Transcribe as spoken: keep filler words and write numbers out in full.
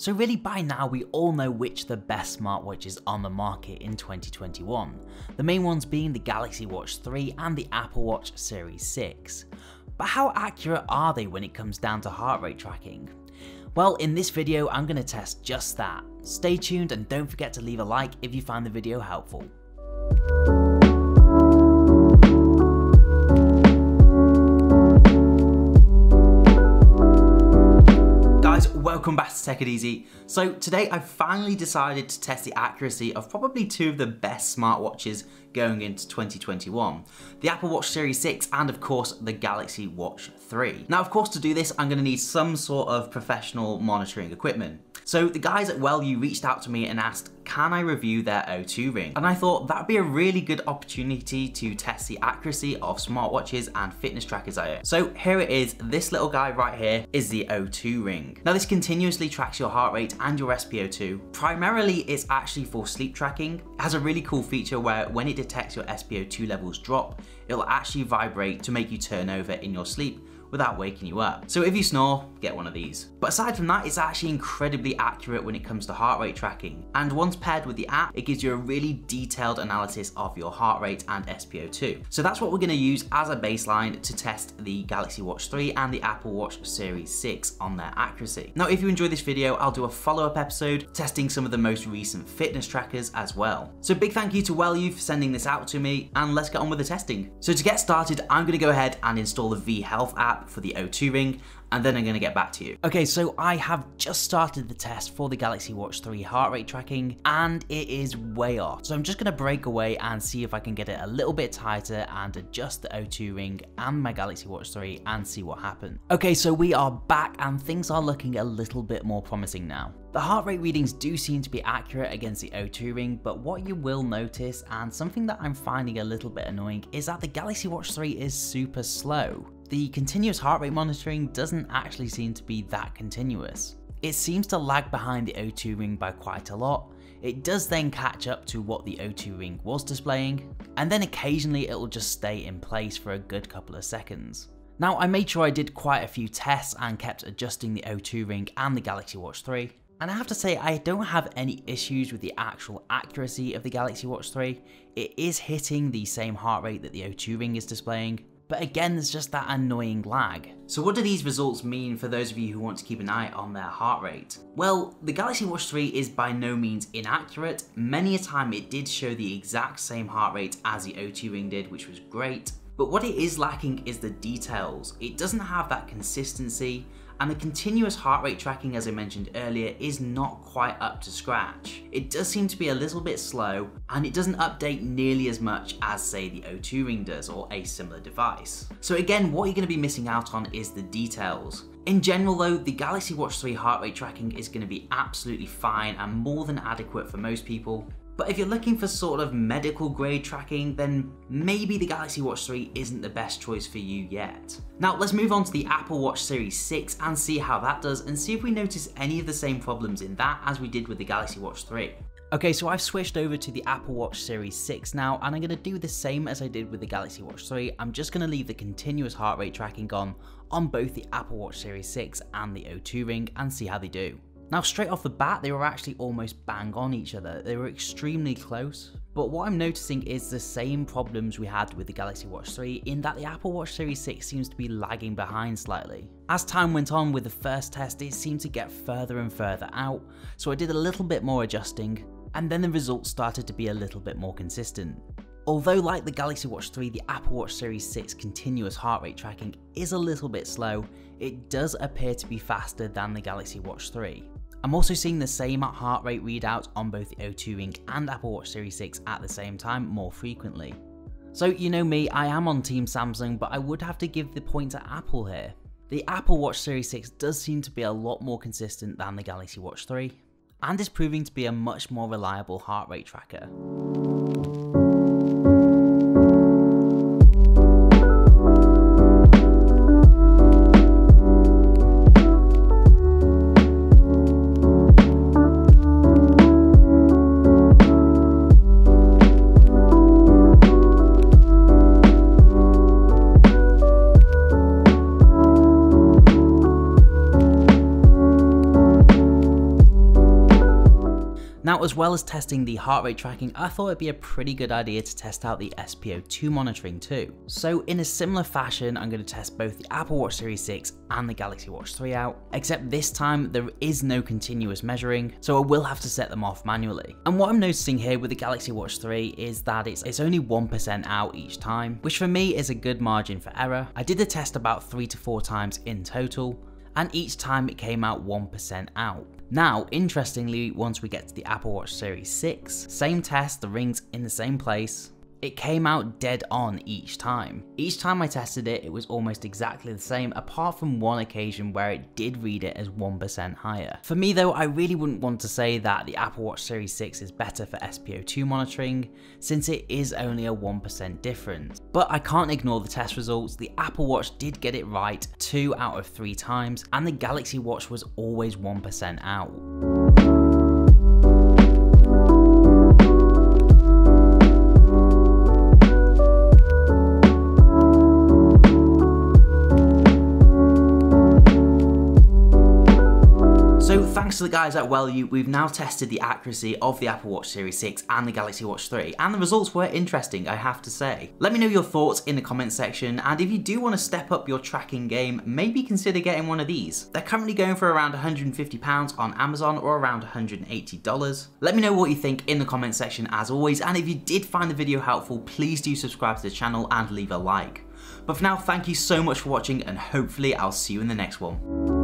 So really by now we all know which the best smartwatches on the market in twenty twenty-one, the main ones being the Galaxy Watch three and the Apple Watch Series six. But how accurate are they when it comes down to heart rate tracking? Well, in this video I'm going to test just that. Stay tuned and don't forget to leave a like if you found the video helpful. Welcome back to Tech It Easy. So today I finally decided to test the accuracy of probably two of the best smartwatches going into twenty twenty-one. The Apple Watch Series six and of course the Galaxy Watch three. Now of course to do this I'm going to need some sort of professional monitoring equipment. So the guys at Wellue reached out to me and asked, can I review their O two ring? And I thought that'd be a really good opportunity to test the accuracy of smartwatches and fitness trackers I own. So here it is, this little guy right here is the O two ring. Now this continuously tracks your heart rate and your S P O two. Primarily it's actually for sleep tracking. It has a really cool feature where when it detects your S P O two levels drop, it'll actually vibrate to make you turn over in your sleep without waking you up. So if you snore, get one of these. But aside from that, it's actually incredibly accurate when it comes to heart rate tracking. And once paired with the app, it gives you a really detailed analysis of your heart rate and S P O two. So that's what we're gonna use as a baseline to test the Galaxy Watch three and the Apple Watch Series six on their accuracy. Now, if you enjoy this video, I'll do a follow-up episode testing some of the most recent fitness trackers as well. So big thank you to Wellue for sending this out to me, and let's get on with the testing. So to get started, I'm gonna go ahead and install the V Health app for the O two ring, and then I'm going to get back to you. Okay, so I have just started the test for the Galaxy Watch three heart rate tracking, and it is way off. So I'm just going to break away and see if I can get it a little bit tighter and adjust the O two ring and my Galaxy Watch three and see what happens. Okay, so we are back and things are looking a little bit more promising now. The heart rate readings do seem to be accurate against the O two ring, but what you will notice, and something that I'm finding a little bit annoying, is that the Galaxy Watch three is super slow. The continuous heart rate monitoring doesn't actually seem to be that continuous. It seems to lag behind the O two ring by quite a lot. It does then catch up to what the O two ring was displaying, and then occasionally it'll just stay in place for a good couple of seconds. Now, I made sure I did quite a few tests and kept adjusting the O two ring and the Galaxy Watch three. And I have to say, I don't have any issues with the actual accuracy of the Galaxy Watch three. It is hitting the same heart rate that the O two ring is displaying. But again, there's just that annoying lag. So what do these results mean for those of you who want to keep an eye on their heart rate? Well, the Galaxy Watch three is by no means inaccurate. Many a time it did show the exact same heart rate as the O two ring did, which was great. But what it is lacking is the details. It doesn't have that consistency, and the continuous heart rate tracking, as I mentioned earlier, is not quite up to scratch. It does seem to be a little bit slow, and it doesn't update nearly as much as, say, the O two ring does or a similar device. So again, what you're going to be missing out on is the details. In general though, the Galaxy Watch three heart rate tracking is going to be absolutely fine and more than adequate for most people. But if you're looking for sort of medical grade tracking, then maybe the Galaxy Watch three isn't the best choice for you yet. Now let's move on to the Apple Watch Series six and see how that does, and see if we notice any of the same problems in that as we did with the Galaxy Watch three. Okay, so I've switched over to the Apple Watch Series six now, and I'm going to do the same as I did with the Galaxy Watch three. I'm just going to leave the continuous heart rate tracking on on both the Apple Watch Series six and the O two ring and see how they do. Now straight off the bat, they were actually almost bang on each other. They were extremely close. But what I'm noticing is the same problems we had with the Galaxy Watch three, in that the Apple Watch Series six seems to be lagging behind slightly. As time went on with the first test, it seemed to get further and further out. So I did a little bit more adjusting, and then the results started to be a little bit more consistent. Although like the Galaxy Watch three, the Apple Watch Series six continuous heart rate tracking is a little bit slow, it does appear to be faster than the Galaxy Watch three. I'm also seeing the same heart rate readouts on both the O two ring and Apple Watch Series six at the same time more frequently. So you know me, I am on Team Samsung, but I would have to give the point to Apple here. The Apple Watch Series six does seem to be a lot more consistent than the Galaxy Watch three, and is proving to be a much more reliable heart rate tracker. Now, as well as testing the heart rate tracking, I thought it'd be a pretty good idea to test out the S P O two monitoring too. So in a similar fashion, I'm going to test both the Apple Watch Series six and the Galaxy Watch three out, except this time there is no continuous measuring, so I will have to set them off manually. And what I'm noticing here with the Galaxy Watch three is that it's, it's only one percent out each time, which for me is a good margin for error. I did the test about three to four times in total, and each time it came out one percent out. Now, interestingly, once we get to the Apple Watch Series six, same test, the ring's in the same place, it came out dead on each time. Each time I tested it, it was almost exactly the same, apart from one occasion where it did read it as one percent higher. For me though, I really wouldn't want to say that the Apple Watch Series six is better for S P O two monitoring, since it is only a one percent difference. But I can't ignore the test results. The Apple Watch did get it right two out of three times, and the Galaxy Watch was always one percent out. So thanks to the guys at Wellue, we've now tested the accuracy of the Apple Watch Series six and the Galaxy Watch three, and the results were interesting, I have to say. Let me know your thoughts in the comments section, and if you do want to step up your tracking game, maybe consider getting one of these. They're currently going for around one hundred and fifty pounds on Amazon, or around one hundred and eighty dollars. Let me know what you think in the comments section as always, and if you did find the video helpful, please do subscribe to the channel and leave a like. But for now, thank you so much for watching, and hopefully I'll see you in the next one.